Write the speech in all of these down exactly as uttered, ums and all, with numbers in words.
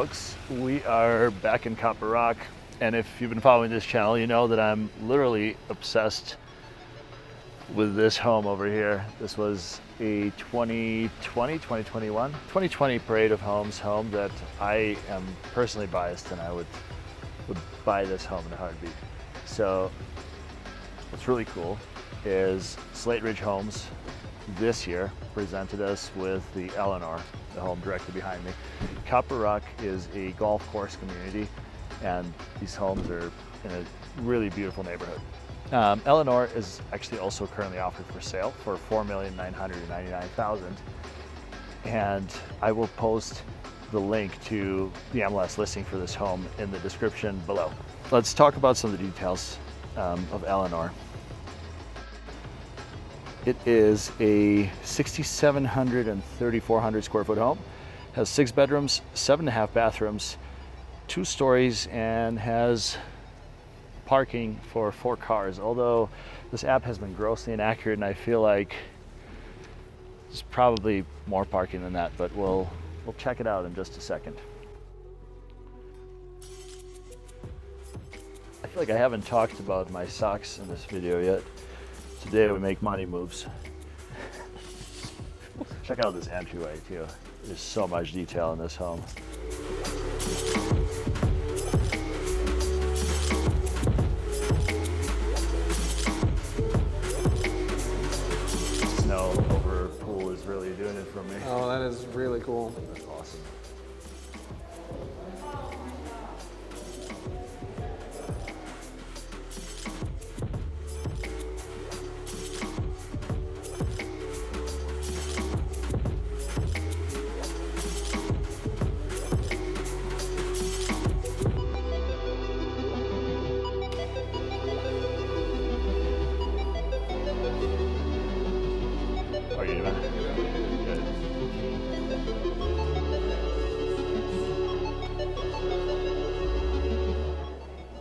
folks. We are back in Copper Rock, and if you've been following this channel, you know that I'm literally obsessed with this home over here. This was a twenty twenty, twenty twenty-one, twenty twenty parade of homes home that I am personally biased, and I would, would buy this home in a heartbeat. So what's really cool is Slate Ridge Homes this year presented us with the Eleanor, the home directly behind me. Copper Rock is a golf course community, and these homes are in a really beautiful neighborhood. Um, Eleanor is actually also currently offered for sale for four million nine hundred ninety-nine thousand dollars, and I will post the link to the M L S listing for this home in the description below. Let's talk about some of the details um, of Eleanor. It is a sixty-seven hundred and thirty-four hundred square foot home, has six bedrooms, seven and a half bathrooms, two stories, and has parking for four cars. Although this app has been grossly inaccurate, and I feel like there's probably more parking than that, but we'll, we'll check it out in just a second. I feel like I haven't talked about my socks in this video yet. Today we make money moves. Check out this entryway too. There's so much detail in this home. Snow over pool is really doing it for me. Oh, that is really cool. That's awesome.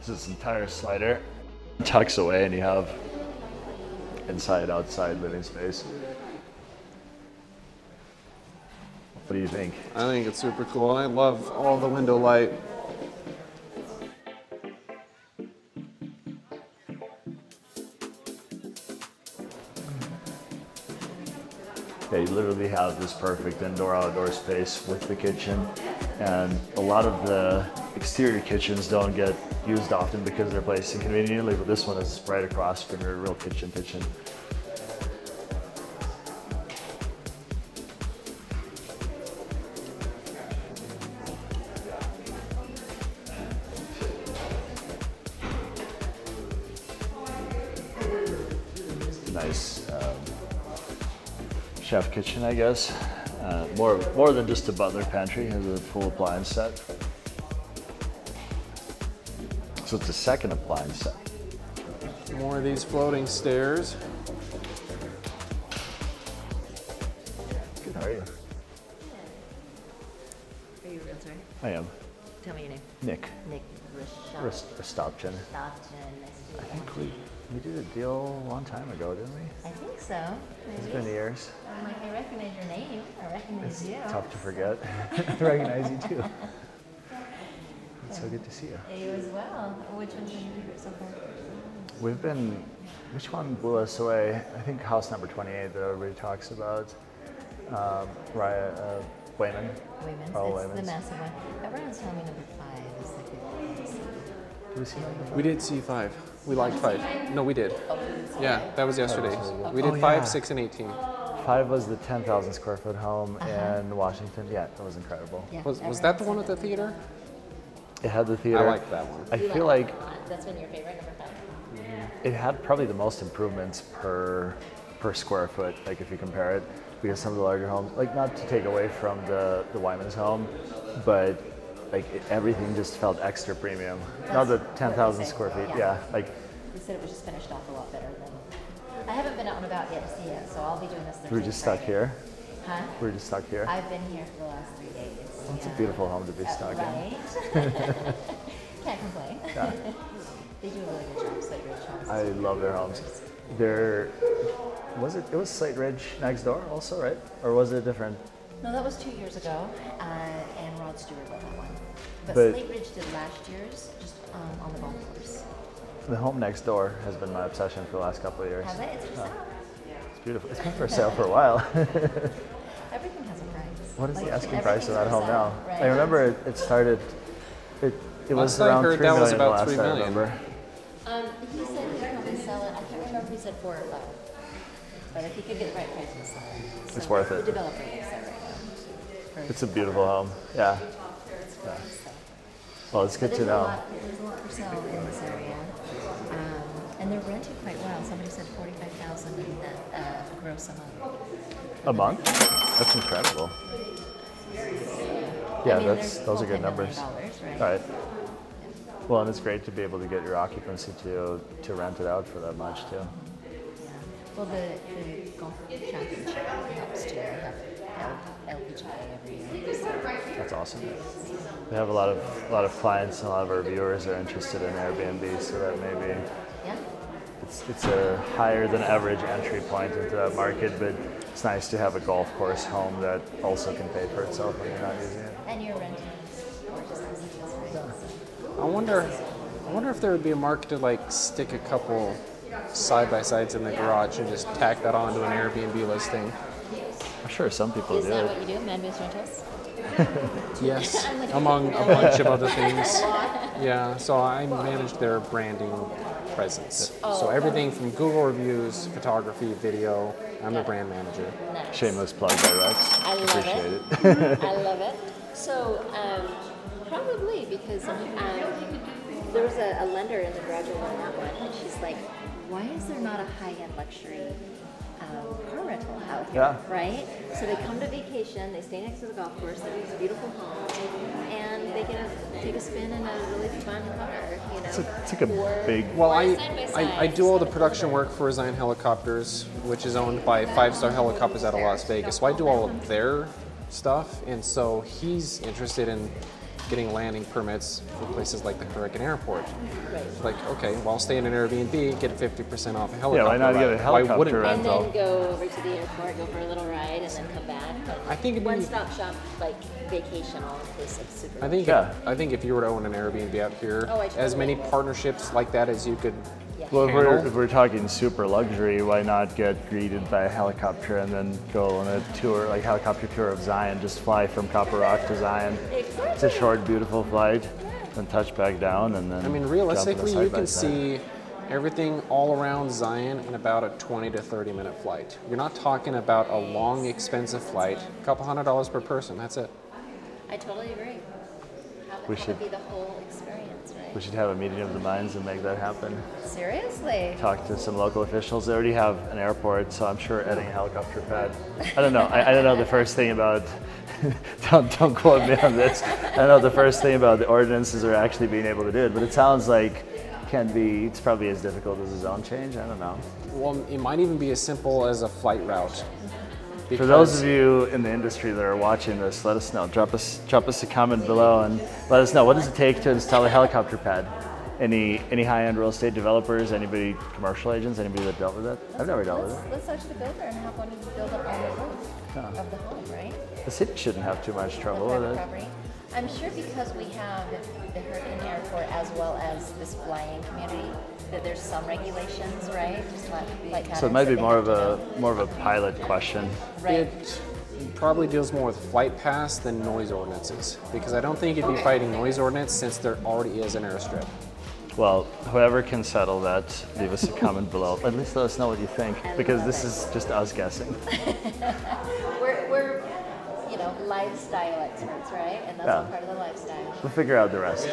This entire slider tucks away, and you have inside, outside living space. What do you think? I think it's super cool. I love all the window light. They literally have this perfect indoor-outdoor space with the kitchen, and a lot of the exterior kitchens don't get used often because they're placed inconveniently, but this one is right across from your real kitchen kitchen. Nice um, chef kitchen, I guess. Uh, more, more than just a butler pantry, has a full appliance set. So it's the second appliance set. More of these floating stairs. Good, how are you? Are you a realtor? I am. Tell me your name. Nick. Nick Rastopchin. Rastopchin. I think we, we did a deal a long time ago, didn't we? I think so. Maybe. It's been years. I'm like, I recognize your name. I recognize it's you. It's tough to forget. I recognize you too. So good to see you. You as well. Which one's been your favorite so far? We've been, which one blew us away? I think house number twenty-eight that everybody talks about. Um, Raya, uh, Wyman. Wyman's, oh, it's Wyman's. The massive one. Everyone's telling me number five is the good one. Did we see number five? We did see five. We liked five. five. No, we did. Oh, yeah, that was yesterday. Oh, okay. We did oh, five, yeah. six, and eighteen. Five was the ten thousand square foot home uh-huh. in Washington. Yeah, that was incredible. Yeah, was, was that the one at the theater? It had the theater. I like that one. I you feel like, like that's been your favorite, number five. Mm-hmm. It had probably the most improvements per per square foot, like if you compare it, because some of the larger homes, like not to take away from the the Wyman's home, but like it, everything just felt extra premium. That's not the ten thousand square feet, yeah. yeah. Like you said, it was just finished off a lot better than. I haven't been out and about yet to see it, so I'll be doing this. We're just stuck here. Huh? We're just stuck here. I've been here for the last three days. Well, it's yeah. a beautiful home to be uh, stuck right? in. Can't complain. Yeah. They do a really good job, Slate Ridge Homes. I love their homes. They're, was it, it was Slate Ridge next door also, right? Or was it different? No, that was two years ago, uh, and Rod Stewart led that one. But, but Slate Ridge did last year's, just um, on the golf course. The home next door has been my obsession for the last couple of years. Has it? It's for sale. It's beautiful. It's been for sale for a while. Everything has a price. What is like, the asking price of that home now? Right. I remember it, it started. It it last was around I heard three that million. Was about last three million. I remember. Um, he said he'd come and sell it. I can't remember if he said four or five. But if he could get the right price, he'd sell it. So it's worth it. The developer is right now. It's a beautiful home. Yeah. Yeah. Well, it's good to know. Lot, there's a lot for sale in this area, um, and they're rented quite well. Somebody said forty-five thousand uh, gross a month. A month? That's incredible. Yeah, I mean, that's those are good numbers. Dollars, right? All right. Yeah. Well, and it's great to be able to get your occupancy to to rent it out for that much too. Yeah. Well, the, the golf championship helps too. That's awesome. We have a lot of a lot of clients and a lot of our viewers are interested in Airbnb, so that maybe yeah. it's it's a higher than average entry point into that market, but it's nice to have a golf course home that also can pay for itself when you're not using it. And you're renting gorgeous houses, right? I wonder I wonder if there would be a market to like stick a couple side by sides in the garage and just tack that onto an Airbnb listing. I'm sure some people Is do. Is that what you do, man-based rentals? Yes, among a bunch of other things. Yeah, so I manage their branding presence. Oh, so everything from Google reviews, photography, video, I'm yeah. the brand manager. Nice. Shameless plug by Rex. I love Appreciate it. it. I love it. So um, probably because um, there was a, a lender in the graduate on that one, and she's like, why is there not a high-end luxury Um, car rental out here, yeah. right? So they come to vacation, they stay next to the golf course, they have these beautiful homes, and they get a, take a spin in a really fun car, you know? It's, a, it's like a or, big... Well, I, I, I do all the production work for Zion Helicopters, which is owned by Five Star Helicopters out of Las Vegas, so I do all of their stuff, and so he's interested in getting landing permits for places like the Hurricane Airport. Right. Like, okay, well, I'll stay in an Airbnb, get fifty percent off a helicopter Yeah, why not ride? Get a helicopter why wouldn't rental? And then go over to the airport, go for a little ride, and then come back. But I think one-stop shop, like vacation, all-inclusive, super. I think, yeah. I think if you were to own an Airbnb out here, oh, as many partnerships like that as you could. Yeah. Well, if we're, if we're talking super luxury, why not get greeted by a helicopter and then go on a tour, like helicopter tour of Zion, just fly from Copper Rock to Zion. Exactly. It's a short, beautiful flight, then touch back down and then I mean, realistically, you can see everything all around Zion in about a twenty to thirty minute flight. You're not talking about a long, expensive flight, a couple hundred dollars per person, that's it. I totally agree. We should be the whole experience, right? We should have a meeting of the minds and make that happen. Seriously? Talk to some local officials. They already have an airport, so I'm sure adding a helicopter pad. I don't know. I, I don't know the first thing about, don't, don't quote me on this. I don't know the first thing about the ordinances are actually being able to do it, but it sounds like can be, it's probably as difficult as a zone change. I don't know. Well, it might even be as simple as a flight route. Because for those of you in the industry that are watching this, let us know. Drop us, drop us a comment below and let us know, what does it take to install a helicopter pad? Any any high-end real estate developers, anybody, commercial agents, anybody that dealt with it? I've never dealt with it. Let's talk to the builder and have one build up on the roof yeah. of the home, right? The city shouldn't have too much trouble with it. I'm sure because we have the Hurricane Airport as well as this flying community, that there's some regulations, right? Just like, like so it might be more of a more of a pilot question. Right. It probably deals more with flight paths than noise ordinances, because I don't think you'd be okay. fighting noise ordinance since there already is an airstrip. Well, whoever can settle that, leave us a comment below. At least let us know what you think, because this it. is just us guessing. we're, we're you know, lifestyle experts, right? And that's yeah. all part of the lifestyle. We'll figure out the rest.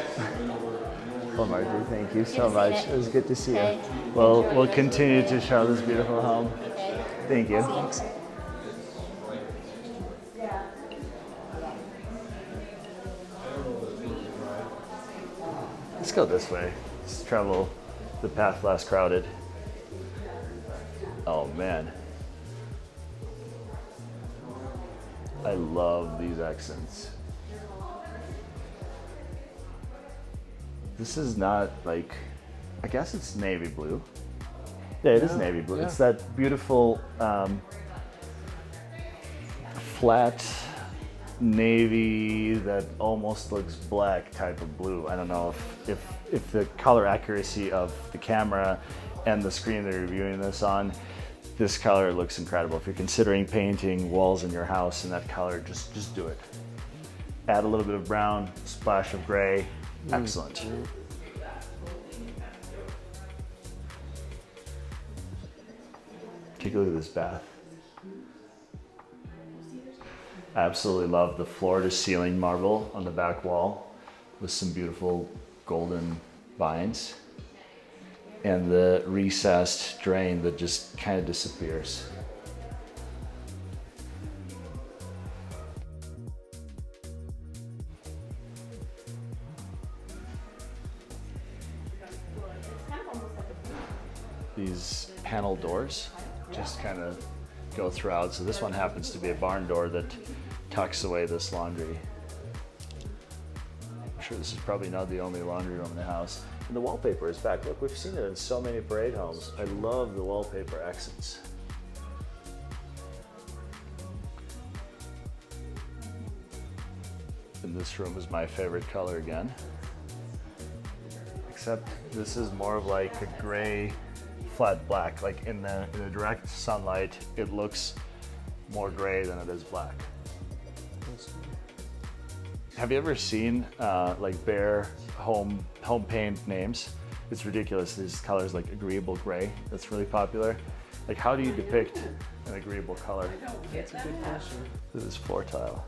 Well, Marjorie, thank you so much. It. it was good to see okay. you. Well, Enjoy we'll continue to show this beautiful home. Okay. Thank you. Awesome. Let's go this way. Let's travel the path less crowded. Oh, man. I love these accents. This is not like, I guess it's navy blue. Yeah, it yeah, is navy blue. Yeah. It's that beautiful um, flat navy that almost looks black type of blue. I don't know if, if, if the color accuracy of the camera and the screen they're reviewing this on, this color looks incredible. If you're considering painting walls in your house in that color, just, just do it. Add a little bit of brown, splash of gray, excellent. Mm-hmm. Take a look at this bath. I absolutely love the floor to ceiling marble on the back wall with some beautiful golden vines and the recessed drain that just kind of disappears. These panel doors just kind of go throughout. So this one happens to be a barn door that tucks away this laundry. I'm sure this is probably not the only laundry room in the house. And the wallpaper is back. Look, we've seen it in so many parade homes. I love the wallpaper accents. And this room is my favorite color again. Except this is more of like a gray, flat black. Like in the, in the direct sunlight, it looks more gray than it is black. Have you ever seen uh, like bare home home paint names? It's ridiculous. These colors like agreeable gray. That's really popular. Like, how do you depict an agreeable color? That's a good question. This is floor tile.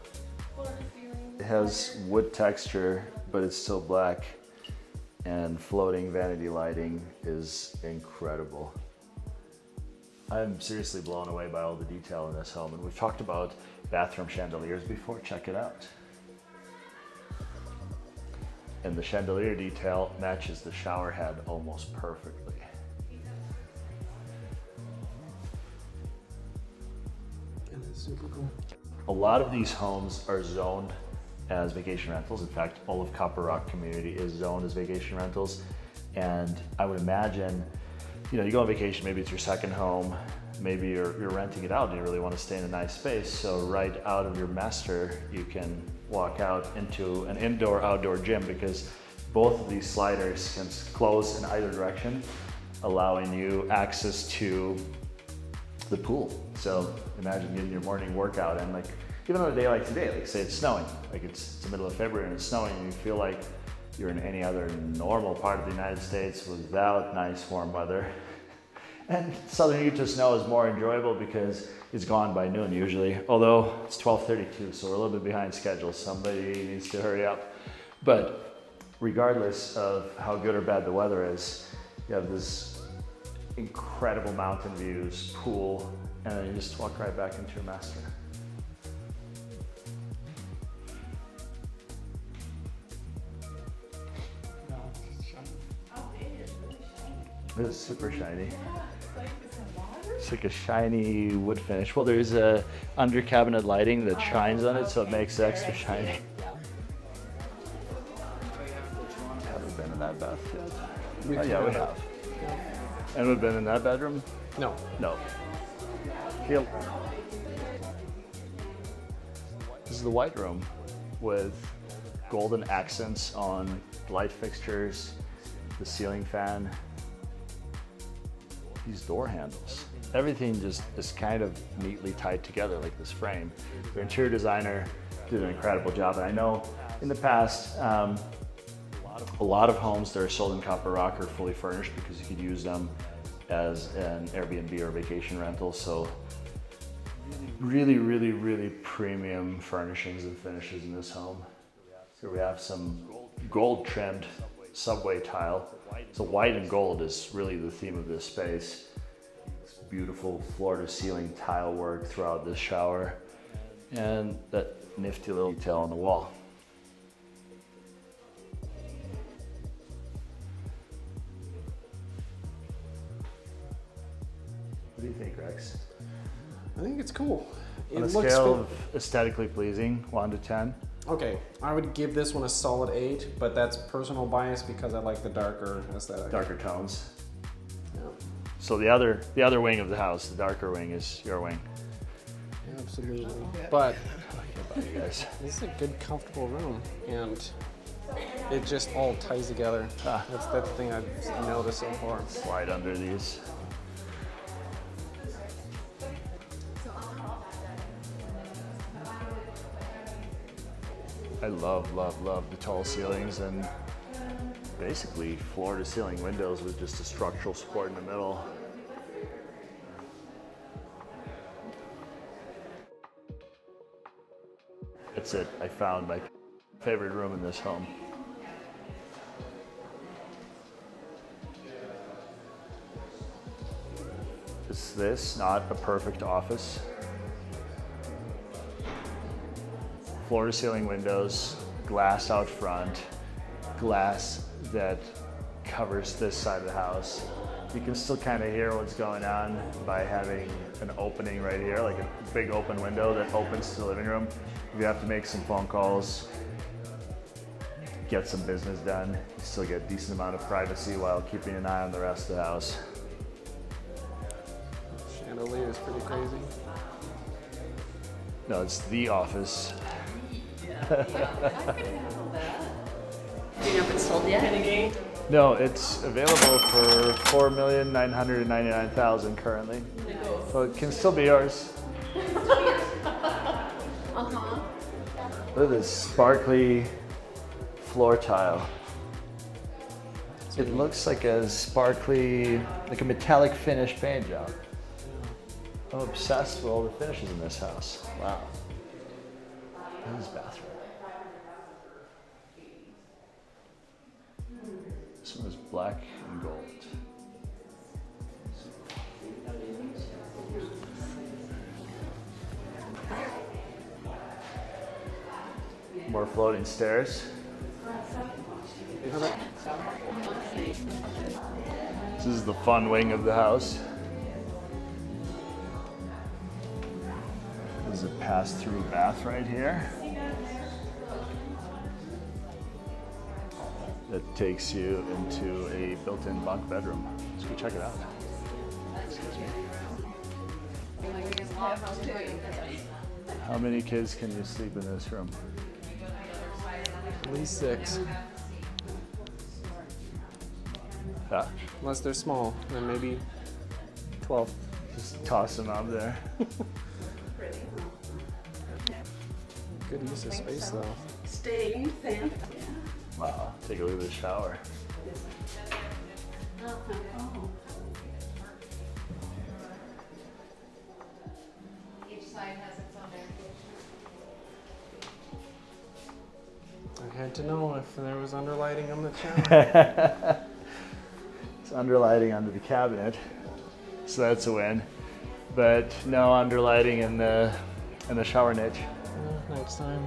It has wood texture, but it's still black. And floating vanity lighting is incredible. I'm seriously blown away by all the detail in this home. And we've talked about bathroom chandeliers before. Check it out. And the chandelier detail matches the shower head almost perfectly. And it's super cool. A lot of these homes are zoned as vacation rentals. In fact, all of Copper Rock community is zoned as vacation rentals. And I would imagine, you know, you go on vacation, maybe it's your second home, maybe you're, you're renting it out and you really want to stay in a nice space. So right out of your master, you can walk out into an indoor outdoor gym, because both of these sliders can close in either direction, allowing you access to the pool. So imagine getting your morning workout, and like, even on a day like today, like say it's snowing, like it's, it's the middle of February and it's snowing, and you feel like you're in any other normal part of the United States without nice warm weather. And Southern Utah snow is more enjoyable because it's gone by noon usually, although it's twelve thirty-two, so we're a little bit behind schedule. Somebody needs to hurry up. But regardless of how good or bad the weather is, you have this incredible mountain views, pool, and then you just walk right back into your master. This is super shiny. It's like a shiny wood finish. Well, there's a under cabinet lighting that shines on it, so it makes it extra shiny. We haven't been in that bath yet. Oh yeah, we have. And we've been in that bedroom? No. No. Heel. This is the white room with golden accents on light fixtures, the ceiling fan, these door handles. Everything just is kind of neatly tied together, like this frame. The interior designer did an incredible job. And I know in the past, um, a lot of homes that are sold in Copper Rock are fully furnished because you could use them as an Airbnb or vacation rental. So really, really, really premium furnishings and finishes in this home. Here we have some gold trimmed subway tile. So white and gold is really the theme of this space. It's beautiful floor-to-ceiling tile work throughout this shower, and that nifty little detail on the wall. What do you think, Rex? I think it's cool. On a scale of aesthetically pleasing, one to ten. Okay, I would give this one a solid eight, but that's personal bias because I like the darker aesthetic. Darker tones. Yeah. So the other the other wing of the house, the darker wing, is your wing. Absolutely. But I don't care about you guys. This is a good, comfortable room, and it just all ties together. Ah. That's, that's the thing I've noticed so far. Slide under these. I love, love, love the tall ceilings and basically floor to ceiling windows with just a structural support in the middle. That's it. I found my favorite room in this home. Is this not a perfect office? Floor to ceiling windows, glass out front, glass that covers this side of the house. You can still kind of hear what's going on by having an opening right here, like a big open window that opens to the living room. If you have to make some phone calls, get some business done, you still get a decent amount of privacy while keeping an eye on the rest of the house. Chandelier is pretty crazy. No, it's the office. Yeah, I can handle that. Do you know if it's sold yet? Again? No, it's available for four million nine hundred ninety-nine thousand dollars currently. No. So it can still be yours. Uh-huh. Look at this sparkly floor tile. It looks like a sparkly, like a metallic finish paint job. I'm obsessed with all the finishes in this house. Wow. This bathroom. This one is black and gold. More floating stairs. This is the fun wing of the house. This is a pass-through bath right here. That takes you into a built-in bunk bedroom. Let's go check it out. Excuse me. How many kids can you sleep in this room? At least six. Huh? Unless they're small, then maybe twelve. Just toss them out there. Good use of space though. Stay thin. Wow, take a look at the shower. Each side has its own. I had to know if there was underlighting on the shower. It's underlighting under the cabinet, so that's a win. But no underlighting in the in the shower niche. Yeah, next time.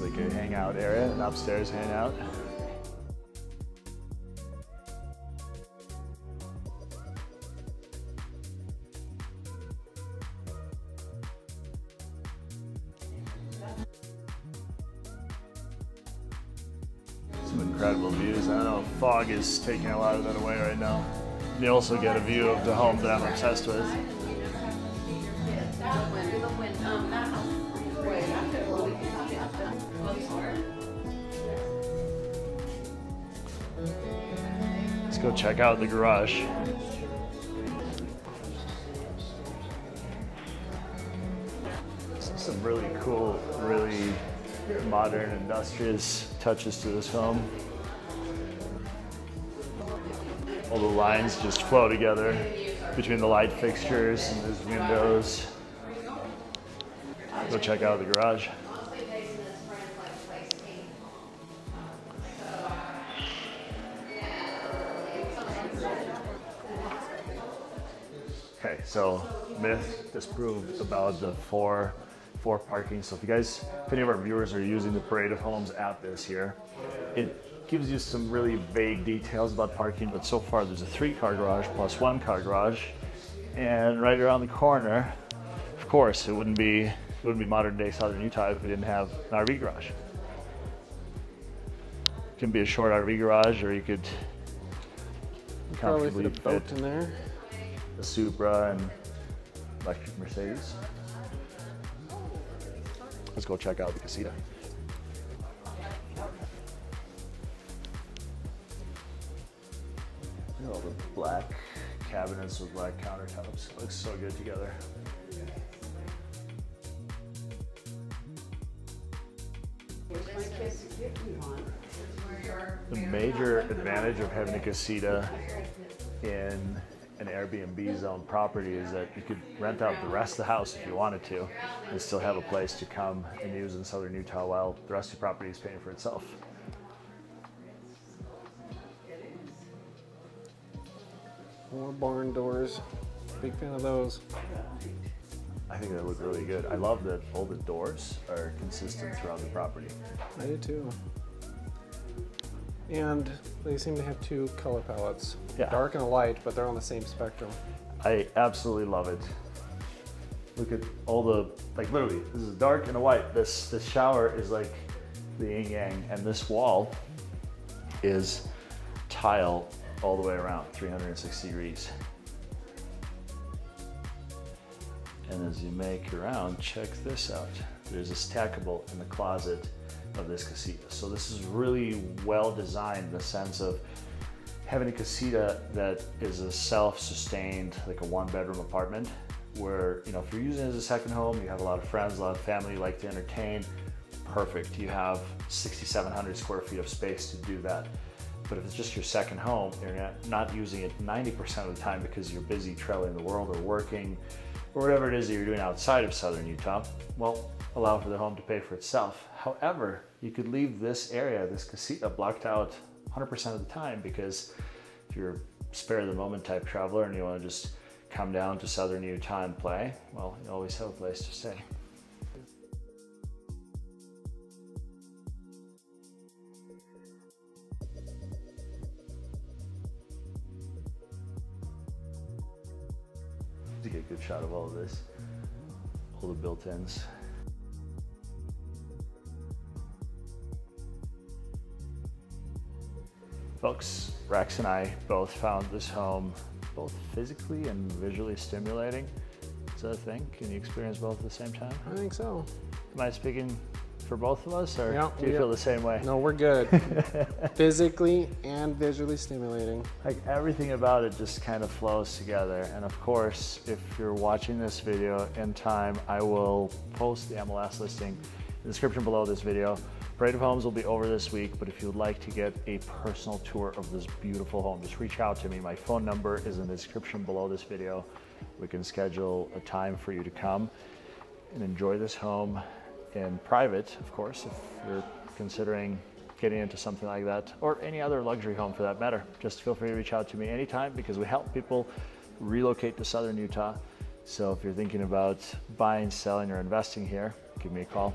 Like a hangout area, an upstairs hangout. Some incredible views. I don't know, fog is taking a lot of that away right now. You also get a view of the home that I'm obsessed with. Let's go check out the garage. Some really cool, really modern, industrious touches to this home. All the lines just flow together between the light fixtures and these windows. Go check out the garage. Okay, so myth disproved about the four four parking. So if you guys, if any of our viewers are using the Parade of Homes app this year, it gives you some really vague details about parking, but so far there's a three car garage plus one car garage. And right around the corner, of course, it wouldn't be it wouldn't be modern day Southern Utah if we didn't have an R V garage. It can be a short R V garage, or you could probably comfortably fit a boat in there. The Supra and electric Mercedes. Let's go check out the casita. All the black cabinets with black countertops. It looks so good together. The major advantage of having a casita in an Airbnb zone property is that you could rent out the rest of the house if you wanted to and still have a place to come and use in Southern Utah while the rest of the property is paying for itself. More barn doors. Big fan of those. I think they look really good. I love that all the doors are consistent throughout the property. I do too. And they seem to have two color palettes. Yeah. Dark and light, but they're on the same spectrum. I absolutely love it. Look at all the, like literally, this is dark and a white. This, this shower is like the yin-yang, and this wall is tile all the way around, three hundred sixty degrees. And as you make around, check this out. There's a stackable in the closet of this casita. So this is really well designed in the sense of having a casita that is a self-sustained, like a one bedroom apartment where, you know, if you're using it as a second home, you have a lot of friends, a lot of family, you like to entertain, perfect. You have sixty-seven hundred square feet of space to do that. But if it's just your second home, you're not using it ninety percent of the time because you're busy traveling the world or working or whatever it is that you're doing outside of Southern Utah, well, allow for the home to pay for itself. However, you could leave this area, this casita, blocked out one hundred percent of the time because if you're a spare the moment type traveler and you want to just come down to Southern Utah and play, well, you always have a place to stay. To get a good shot of all of this, all the built-ins. Folks, Rex and I both found this home both physically and visually stimulating. Is that a thing? Can you experience both at the same time? I think so. Am I speaking for both of us, or yep, do you yep. feel the same way? No, we're good. Physically and visually stimulating. Like everything about it just kind of flows together. And of course, if you're watching this video in time, I will post the M L S listing in the description below this video. Parade of Homes will be over this week, but if you would like to get a personal tour of this beautiful home, just reach out to me. My phone number is in the description below this video. We can schedule a time for you to come and enjoy this home in private, of course, if you're considering getting into something like that, or any other luxury home for that matter. Just feel free to reach out to me anytime because we help people relocate to Southern Utah. So if you're thinking about buying, selling, or investing here, give me a call,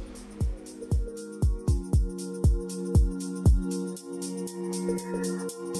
one.